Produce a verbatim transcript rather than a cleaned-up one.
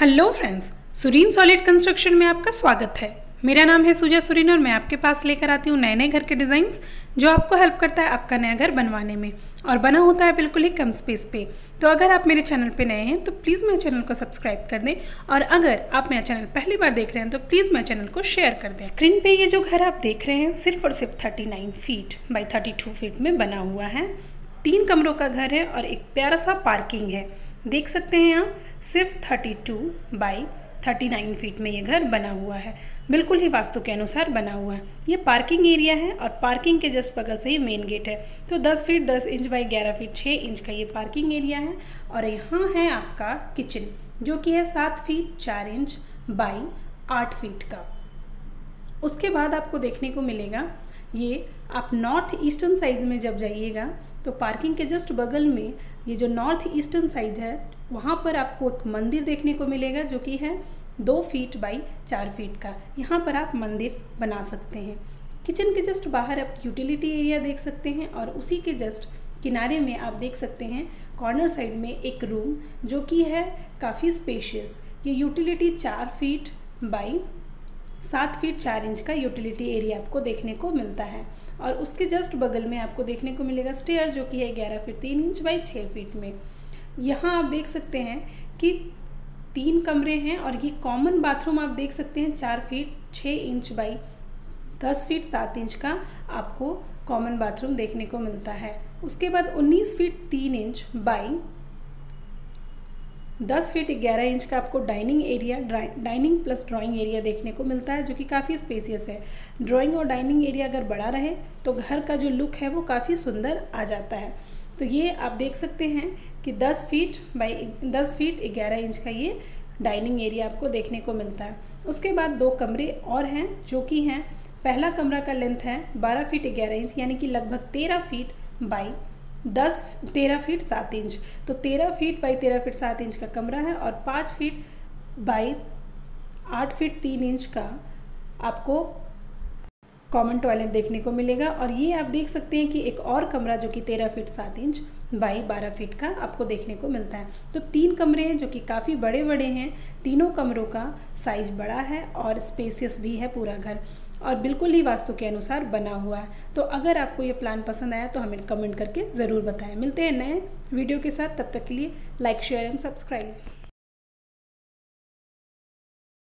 Hello friends, Surin solid construction में आपका स्वागत है। मेरा नाम है सुजा सुरीन और मैं आपके पास लेकर आती हूँ नए नए घर के डिज़ाइंस जो आपको हेल्प करता है आपका नया घर बनवाने में और बना होता है बिल्कुल ही कम स्पेस पे। तो अगर आप मेरे चैनल पे नए हैं तो प्लीज़ मेरे चैनल को सब्सक्राइब कर दें और अगर आप मेरा चैनल पहली बार देख रहे हैं तो प्लीज़ मेरे चैनल को शेयर कर दें। स्क्रीन पे ये जो घर आप देख रहे हैं सिर्फ और सिर्फ thirty nine feet by thirty two feet में बना हुआ है। तीन कमरों का घर है और एक प्यारा सा पार्किंग है। देख सकते हैं आप, सिर्फ thirty two by thirty nine feet में ये घर बना हुआ है, बिल्कुल ही वास्तु के अनुसार बना हुआ है। ये पार्किंग एरिया है और पार्किंग के जस्ट बगल से ही मेन गेट है। तो दस फीट दस इंच बाई ग्यारह फीट छः इंच का ये पार्किंग एरिया है। और यहाँ है आपका किचन जो कि है सात फीट चार इंच बाई आठ फीट का। उसके बाद आपको देखने को मिलेगा, ये आप नॉर्थ ईस्टर्न साइड में जब जाइएगा तो पार्किंग के जस्ट बगल में ये जो नॉर्थ ईस्टर्न साइड है वहाँ पर आपको एक मंदिर देखने को मिलेगा जो कि है दो फीट बाई चार फीट का। यहाँ पर आप मंदिर बना सकते हैं। किचन के जस्ट बाहर आप यूटिलिटी एरिया देख सकते हैं और उसी के जस्ट किनारे में आप देख सकते हैं कॉर्नर साइड में एक रूम जो कि है काफ़ी स्पेशियस। ये यूटिलिटी चार फीट बाई सात फीट चार इंच का यूटिलिटी एरिया आपको देखने को मिलता है। और उसके जस्ट बगल में आपको देखने को मिलेगा स्टेयर जो कि है ग्यारह फीट तीन इंच बाई छः फीट में। यहाँ आप देख सकते हैं कि तीन कमरे हैं और ये कॉमन बाथरूम आप देख सकते हैं चार फीट छः इंच बाई दस फीट सात इंच का आपको कॉमन बाथरूम देखने को मिलता है। उसके बाद उन्नीस फीट तीन इंच बाई दस फीट ग्यारह इंच का आपको dining area dining plus drawing area देखने को मिलता है जो कि काफ़ी स्पेसियस है। ड्राइंग और डाइनिंग एरिया अगर बड़ा रहे तो घर का जो लुक है वो काफ़ी सुंदर आ जाता है। तो ये आप देख सकते हैं कि दस फीट बाई दस फीट ग्यारह इंच का ये डाइनिंग एरिया आपको देखने को मिलता है। उसके बाद दो कमरे और हैं जो कि हैं, पहला कमरा का लेंथ है बारह फीट ग्यारह इंच यानी कि लगभग तेरह फीट बाई दस तेरह फीट सात इंच। तो तेरह फीट बाई तेरह फीट सात इंच का कमरा है और पाँच फीट बाई आठ फीट तीन इंच का आपको कॉमन टॉयलेट देखने को मिलेगा। और ये आप देख सकते हैं कि एक और कमरा जो कि तेरह फीट सात इंच बाई बारह फीट का आपको देखने को मिलता है। तो तीन कमरे हैं जो कि काफ़ी बड़े बड़े हैं। तीनों कमरों का साइज बड़ा है और स्पेसियस भी है पूरा घर और बिल्कुल ही वास्तु के अनुसार बना हुआ है। तो अगर आपको ये प्लान पसंद आया तो हमें कमेंट करके ज़रूर बताएं। मिलते हैं नए वीडियो के साथ, तब तक के लिए लाइक शेयर एंड सब्सक्राइब।